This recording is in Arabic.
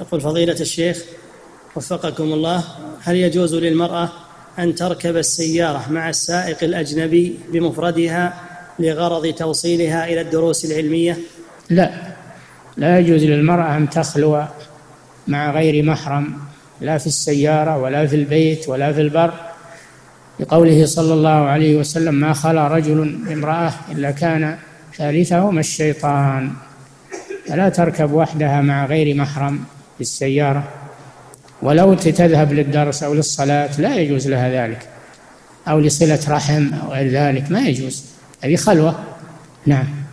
يقول فضيلة الشيخ وفقكم الله، هل يجوز للمرأة أن تركب السيارة مع السائق الأجنبي بمفردها لغرض توصيلها إلى الدروس العلمية؟ لا يجوز للمرأة أن تخلو مع غير محرم، لا في السيارة ولا في البيت ولا في البر، لقوله صلى الله عليه وسلم: ما خلا رجل امرأة إلا كان ثالثهما الشيطان. فلا تركب وحدها مع غير محرم في السيارة، ولو تذهب للدرس أو للصلاة لا يجوز لها ذلك، أو لصلة رحم أو غير ذلك، ما يجوز، هذه خلوة. نعم.